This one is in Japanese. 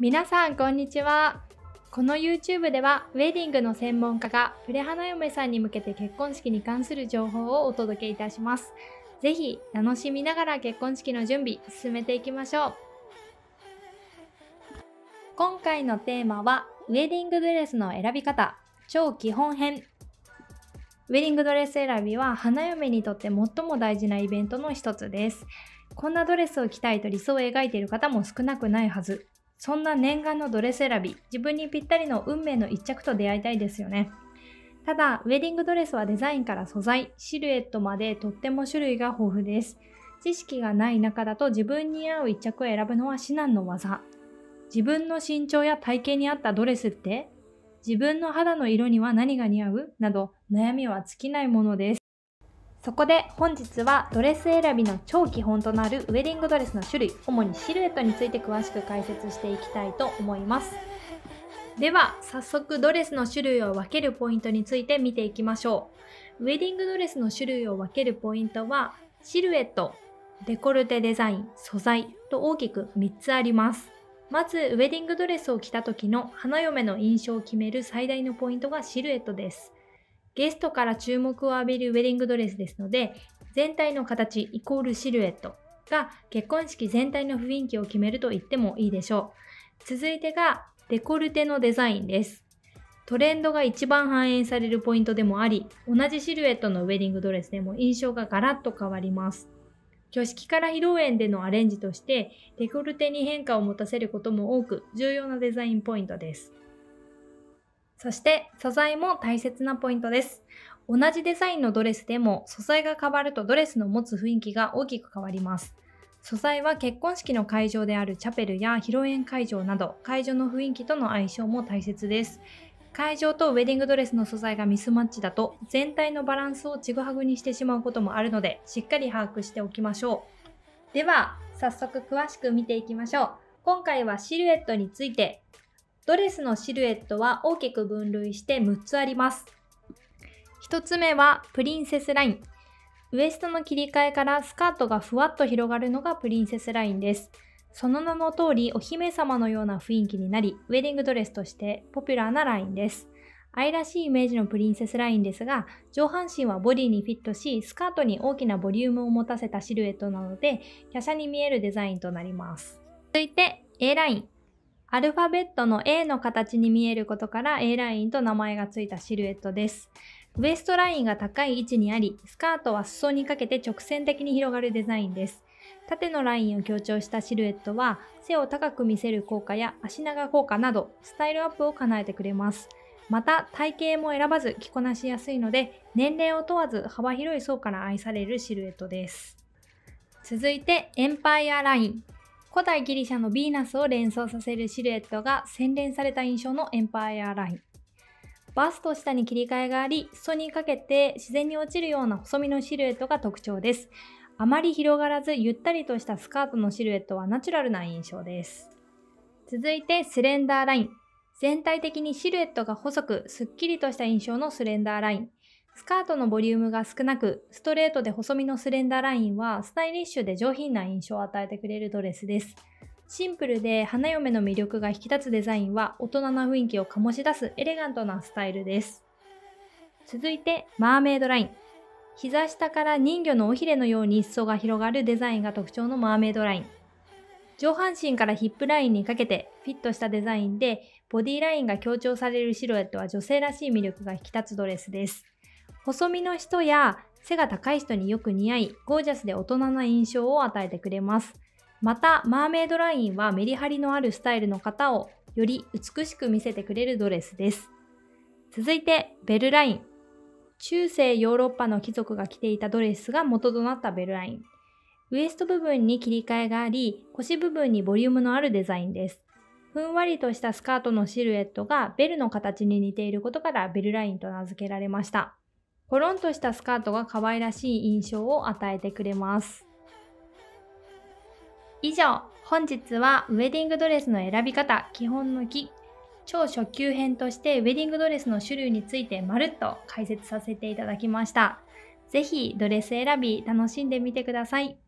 皆さんこんにちは。この YouTube ではウェディングの専門家がプレ花嫁さんに向けて結婚式に関する情報をお届けいたします。ぜひ楽しみながら結婚式の準備進めていきましょう。今回のテーマはウェディングドレスの選び方超基本編。ウェディングドレス選びは花嫁にとって最も大事なイベントの一つです。こんなドレスを着たいと理想を描いている方も少なくないはず。そんな念願のドレス選び、自分にぴったりの運命の一着と出会いたいですよね。ただ、ウェディングドレスはデザインから素材、シルエットまでとっても種類が豊富です。知識がない中だと自分に合う一着を選ぶのは至難の業。自分の身長や体型に合ったドレスって?自分の肌の色には何が似合う?など悩みは尽きないものです。そこで本日はドレス選びの超基本となるウェディングドレスの種類、主にシルエットについて詳しく解説していきたいと思います。では早速ドレスの種類を分けるポイントについて見ていきましょう。ウェディングドレスの種類を分けるポイントはシルエット、デコルテデザイン、素材と大きく3つあります。まず、ウェディングドレスを着た時の花嫁の印象を決める最大のポイントがシルエットです。ゲストから注目を浴びるウェディングドレスですので、全体の形イコールシルエットが結婚式全体の雰囲気を決めると言ってもいいでしょう。続いてがデコルテのデザインです。トレンドが一番反映されるポイントでもあり、同じシルエットのウェディングドレスでも印象がガラッと変わります。挙式から披露宴でのアレンジとしてデコルテに変化を持たせることも多く重要なデザインポイントです。そして素材も大切なポイントです。同じデザインのドレスでも素材が変わるとドレスの持つ雰囲気が大きく変わります。素材は結婚式の会場であるチャペルや披露宴会場など会場の雰囲気との相性も大切です。会場とウェディングドレスの素材がミスマッチだと全体のバランスをちぐはぐにしてしまうこともあるのでしっかり把握しておきましょう。では早速詳しく見ていきましょう。今回はシルエットについて。ドレスのシルエットは大きく分類して6つあります。1つ目はプリンセスライン。ウエストの切り替えからスカートがふわっと広がるのがプリンセスラインです。その名の通りお姫様のような雰囲気になり、ウェディングドレスとしてポピュラーなラインです。愛らしいイメージのプリンセスラインですが、上半身はボディにフィットし、スカートに大きなボリュームを持たせたシルエットなので、華奢に見えるデザインとなります。続いて A ライン。アルファベットの A の形に見えることから A ラインと名前がついたシルエットです。ウエストラインが高い位置にあり、スカートは裾にかけて直線的に広がるデザインです。縦のラインを強調したシルエットは背を高く見せる効果や足長効果などスタイルアップを叶えてくれます。また体型も選ばず着こなしやすいので年齢を問わず幅広い層から愛されるシルエットです。続いてエンパイアライン。古代ギリシャのヴィーナスを連想させるシルエットが洗練された印象のエンパイアライン。バスト下に切り替えがあり、裾にかけて自然に落ちるような細身のシルエットが特徴です。あまり広がらずゆったりとしたスカートのシルエットはナチュラルな印象です。続いてスレンダーライン。全体的にシルエットが細くすっきりとした印象のスレンダーライン。スカートのボリュームが少なくストレートで細身のスレンダーラインはスタイリッシュで上品な印象を与えてくれるドレスです。シンプルで花嫁の魅力が引き立つデザインは大人な雰囲気を醸し出すエレガントなスタイルです。続いてマーメイドライン。膝下から人魚の尾ひれのように裾が広がるデザインが特徴のマーメイドライン。上半身からヒップラインにかけてフィットしたデザインでボディラインが強調されるシルエットは女性らしい魅力が引き立つドレスです。細身の人や背が高い人によく似合い、ゴージャスで大人な印象を与えてくれます。またマーメイドラインはメリハリのあるスタイルの方をより美しく見せてくれるドレスです。続いてベルライン。中世ヨーロッパの貴族が着ていたドレスが元となったベルライン。ウエスト部分に切り替えがあり、腰部分にボリュームのあるデザインです。ふんわりとしたスカートのシルエットがベルの形に似ていることからベルラインと名付けられました。コロンとしたスカートが可愛らしい印象を与えてくれます。以上、本日はウェディングドレスの選び方基本の木超初級編としてウェディングドレスの種類についてまるっと解説させていただきました。ぜひドレス選び楽しんでみてください。